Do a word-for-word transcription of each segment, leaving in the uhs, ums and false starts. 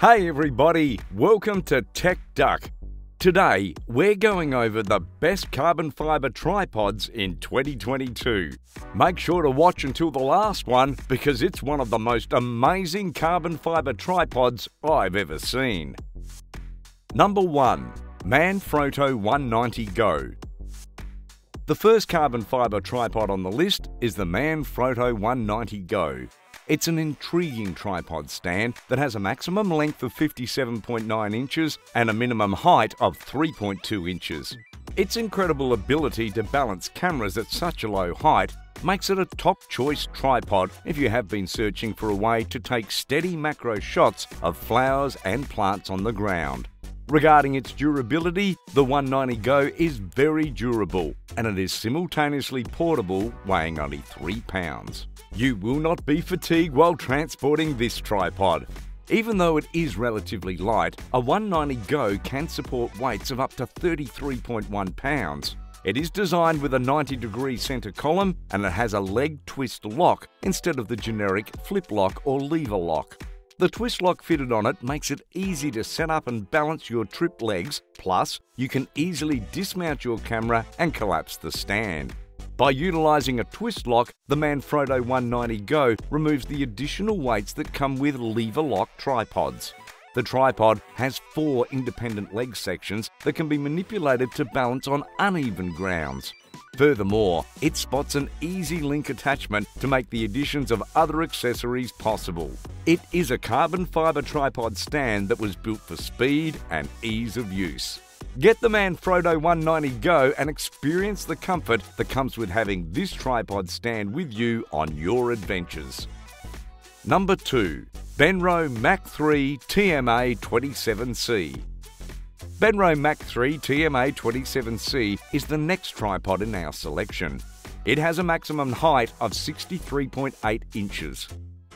Hey everybody, welcome to Tech Duck. Today, we're going over the best carbon fibre tripods in twenty twenty-two. Make sure to watch until the last one because it's one of the most amazing carbon fibre tripods I've ever seen. Number one, Manfrotto one ninety Go. The first carbon fibre tripod on the list is the Manfrotto one ninety Go. It's an intriguing tripod stand that has a maximum length of fifty-seven point nine inches and a minimum height of three point two inches. Its incredible ability to balance cameras at such a low height makes it a top choice tripod if you have been searching for a way to take steady macro shots of flowers and plants on the ground. Regarding its durability, the one ninety Go is very durable and it is simultaneously portable, weighing only three pounds. You will not be fatigued while transporting this tripod. Even though it is relatively light, a one ninety Go can support weights of up to thirty-three point one pounds. It is designed with a ninety degree centre column and it has a leg twist lock instead of the generic flip lock or lever lock. The twist lock fitted on it makes it easy to set up and balance your trip legs, plus you can easily dismount your camera and collapse the stand. By utilising a twist lock, the Manfrotto one ninety Go removes the additional weights that come with lever lock tripods. The tripod has four independent leg sections that can be manipulated to balance on uneven grounds. Furthermore, it spots an easy link attachment to make the additions of other accessories possible. It is a carbon fibre tripod stand that was built for speed and ease of use. Get the Manfrotto one ninety Go and experience the comfort that comes with having this tripod stand with you on your adventures. Number two, Benro Mach three T M A twenty-seven C. Benro Mach three T M A twenty-seven C is the next tripod in our selection. It has a maximum height of sixty-three point eight inches.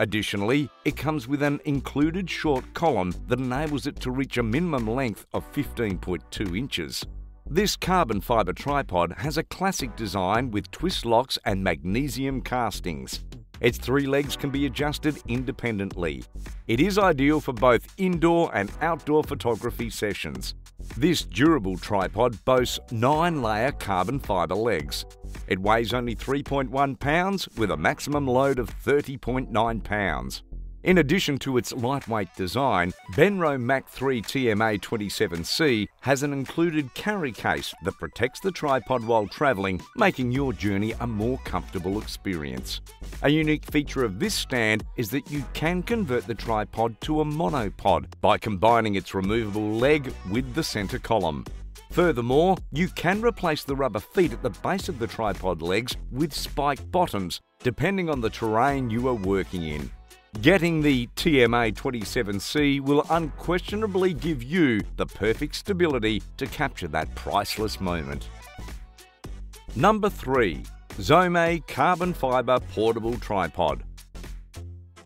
Additionally, it comes with an included short column that enables it to reach a minimum length of fifteen point two inches. This carbon fibre tripod has a classic design with twist locks and magnesium castings. Its three legs can be adjusted independently. It is ideal for both indoor and outdoor photography sessions. This durable tripod boasts nine layer carbon fibre legs. It weighs only three point one pounds with a maximum load of thirty point nine pounds. In addition to its lightweight design, Benro Mach three T M A twenty-seven C has an included carry case that protects the tripod while travelling, making your journey a more comfortable experience. A unique feature of this stand is that you can convert the tripod to a monopod by combining its removable leg with the centre column. Furthermore, you can replace the rubber feet at the base of the tripod legs with spike bottoms, depending on the terrain you are working in. Getting the T M A twenty-seven C will unquestionably give you the perfect stability to capture that priceless moment. Number three, Zomei Carbon Fibre Portable Tripod.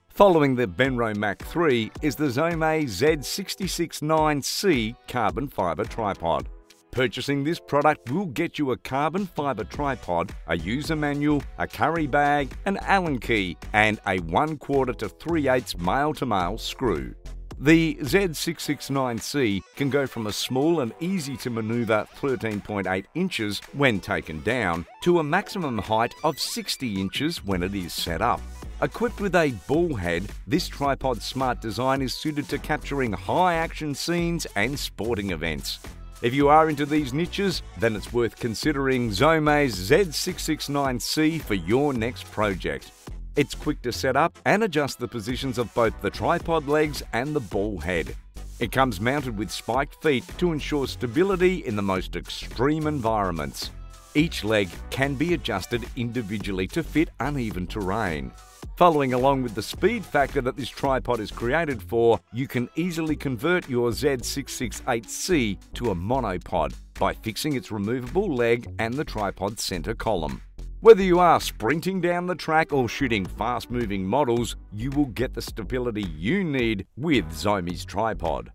Following the Benro Mach three is the Zomei Z six six nine C Carbon Fibre Tripod. Purchasing this product will get you a carbon fibre tripod, a user manual, a carry bag, an Allen key, and a one quarter to three eighths male-to-male screw. The Z six six nine C can go from a small and easy to manoeuvre thirteen point eight inches when taken down to a maximum height of sixty inches when it is set up. Equipped with a ball head, this tripod's smart design is suited to capturing high-action scenes and sporting events. If you are into these niches, then it's worth considering Zomei's Z six six nine C for your next project. It's quick to set up and adjust the positions of both the tripod legs and the ball head. It comes mounted with spiked feet to ensure stability in the most extreme environments. Each leg can be adjusted individually to fit uneven terrain. Following along with the speed factor that this tripod is created for, you can easily convert your Z six six eight C to a monopod by fixing its removable leg and the tripod's centre column. Whether you are sprinting down the track or shooting fast-moving models, you will get the stability you need with Zomei's tripod.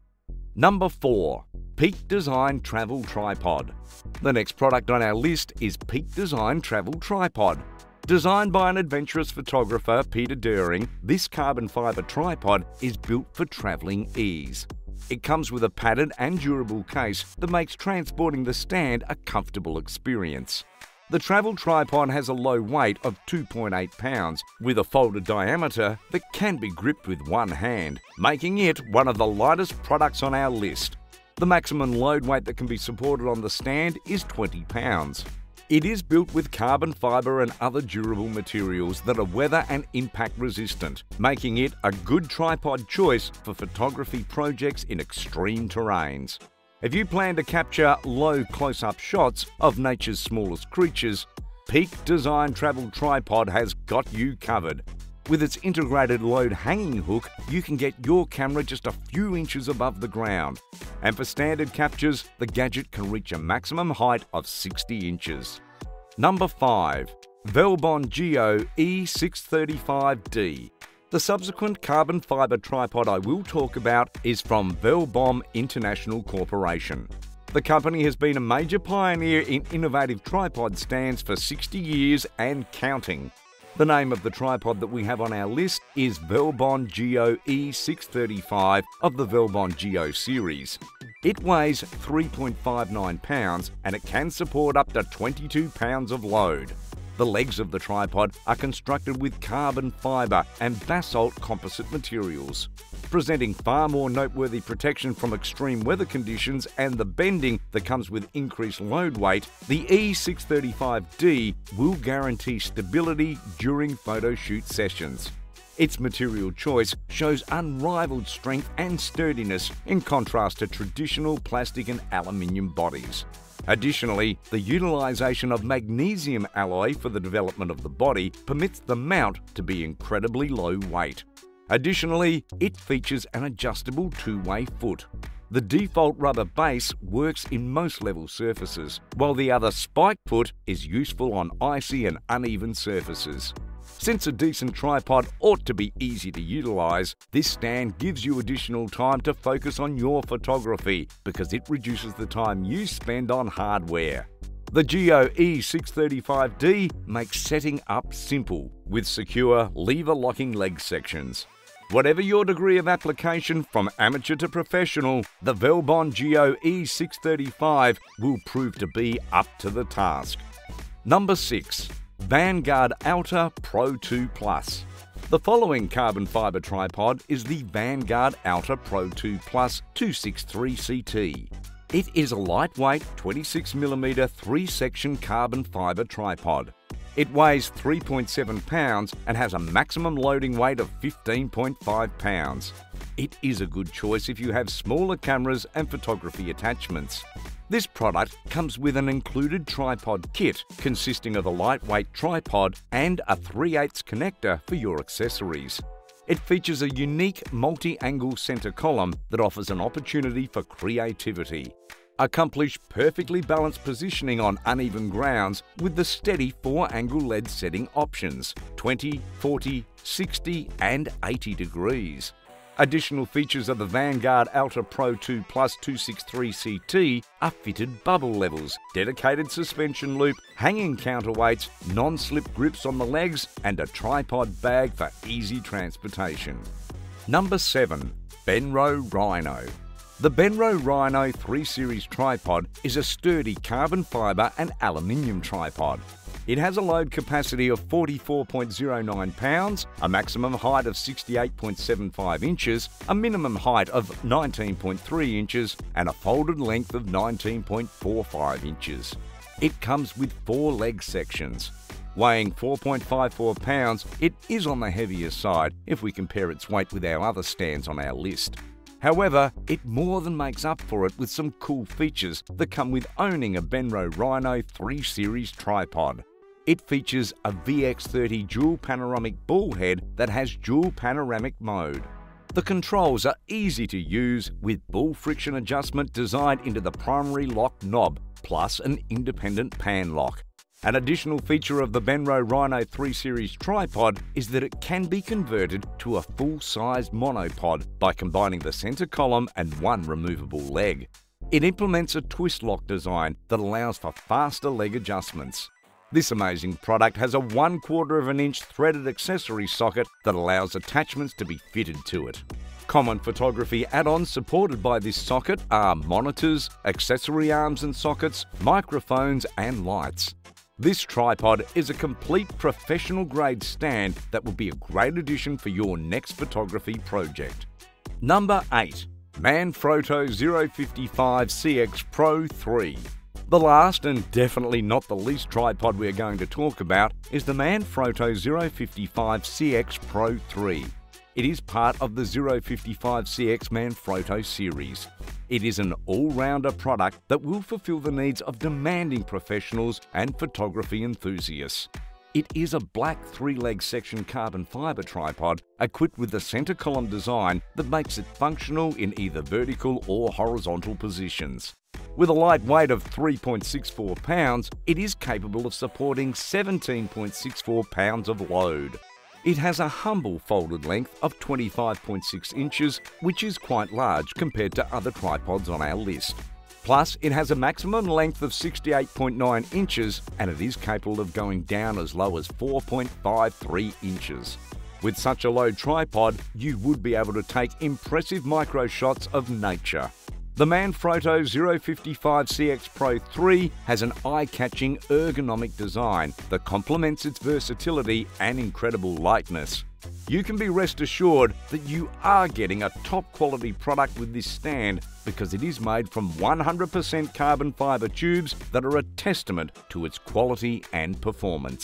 Number four, Peak Design Travel Tripod. The next product on our list is Peak Design Travel Tripod. Designed by an adventurous photographer, Peter Doering, this carbon fibre tripod is built for travelling ease. It comes with a padded and durable case that makes transporting the stand a comfortable experience. The travel tripod has a low weight of two point eight pounds with a folded diameter that can be gripped with one hand, making it one of the lightest products on our list. The maximum load weight that can be supported on the stand is twenty pounds. It is built with carbon fibre and other durable materials that are weather and impact resistant, making it a good tripod choice for photography projects in extreme terrains. If you plan to capture low close-up shots of nature's smallest creatures, Peak Design Travel Tripod has got you covered. With its integrated load hanging hook, you can get your camera just a few inches above the ground. And for standard captures, the gadget can reach a maximum height of sixty inches. Number five. Velbon Geo E six thirty-five D. The subsequent carbon fibre tripod I will talk about is from Velbon International Corporation. The company has been a major pioneer in innovative tripod stands for sixty years and counting. The name of the tripod that we have on our list is Velbon Geo E six thirty-five of the Velbon Geo series. It weighs three point five nine pounds and it can support up to twenty-two pounds of load. The legs of the tripod are constructed with carbon fibre and basalt composite materials, presenting far more noteworthy protection from extreme weather conditions and the bending that comes with increased load weight. The E six thirty-five D will guarantee stability during photo shoot sessions. Its material choice shows unrivaled strength and sturdiness in contrast to traditional plastic and aluminium bodies. Additionally, the utilisation of magnesium alloy for the development of the body permits the mount to be incredibly low weight. Additionally, it features an adjustable two-way foot. The default rubber base works in most level surfaces, while the other spike foot is useful on icy and uneven surfaces. Since a decent tripod ought to be easy to utilise, this stand gives you additional time to focus on your photography because it reduces the time you spend on hardware. The Geo E six thirty-five D makes setting up simple with secure lever-locking leg sections. Whatever your degree of application, from amateur to professional, the Velbon Geo E six thirty-five will prove to be up to the task. Number six. Vanguard Alta Pro two plus. The following carbon fibre tripod is the Vanguard Alta Pro two plus two sixty-three C T. It is a lightweight twenty-six millimeter three-section carbon fibre tripod. It weighs three point seven pounds and has a maximum loading weight of fifteen point five pounds. It is a good choice if you have smaller cameras and photography attachments. This product comes with an included tripod kit consisting of a lightweight tripod and a three eighths connector for your accessories. It features a unique multi-angle centre column that offers an opportunity for creativity. Accomplish perfectly balanced positioning on uneven grounds with the steady four-angle L E D setting options, twenty, forty, sixty and eighty degrees. Additional features of the Vanguard Alta Pro two plus two sixty-three C T are fitted bubble levels, dedicated suspension loop, hanging counterweights, non-slip grips on the legs and a tripod bag for easy transportation. Number seven. Benro Rhino. The Benro Rhino three series tripod is a sturdy carbon fibre and aluminium tripod. It has a load capacity of forty-four point zero nine pounds, a maximum height of sixty-eight point seven five inches, a minimum height of nineteen point three inches and a folded length of nineteen point four five inches. It comes with four leg sections. Weighing four point five four pounds, it is on the heavier side if we compare its weight with our other stands on our list. However, it more than makes up for it with some cool features that come with owning a Benro Rhino three series tripod. It features a V X thirty dual panoramic ball head that has dual panoramic mode. The controls are easy to use with ball friction adjustment designed into the primary lock knob, plus an independent pan lock. An additional feature of the Benro Rhino three series tripod is that it can be converted to a full-sized monopod by combining the centre column and one removable leg. It implements a twist lock design that allows for faster leg adjustments. This amazing product has a one quarter of an inch threaded accessory socket that allows attachments to be fitted to it. Common photography add-ons supported by this socket are monitors, accessory arms and sockets, microphones and lights. This tripod is a complete professional grade stand that will be a great addition for your next photography project. Number eight. Manfrotto zero fifty-five C X Pro three. The last and definitely not the least tripod we are going to talk about is the Manfrotto zero fifty-five C X Pro three. It is part of the zero fifty-five C X Manfrotto series. It is an all-rounder product that will fulfill the needs of demanding professionals and photography enthusiasts. It is a black three-leg section carbon fibre tripod equipped with a centre column design that makes it functional in either vertical or horizontal positions. With a light weight of three point six four pounds, it is capable of supporting seventeen point six four pounds of load. It has a humble folded length of twenty-five point six inches, which is quite large compared to other tripods on our list. Plus, it has a maximum length of sixty-eight point nine inches and it is capable of going down as low as four point five three inches. With such a low tripod, you would be able to take impressive micro shots of nature. The Manfrotto zero fifty-five C X Pro three has an eye-catching ergonomic design that complements its versatility and incredible lightness. You can be rest assured that you are getting a top-quality product with this stand because it is made from one hundred percent carbon fibre tubes that are a testament to its quality and performance.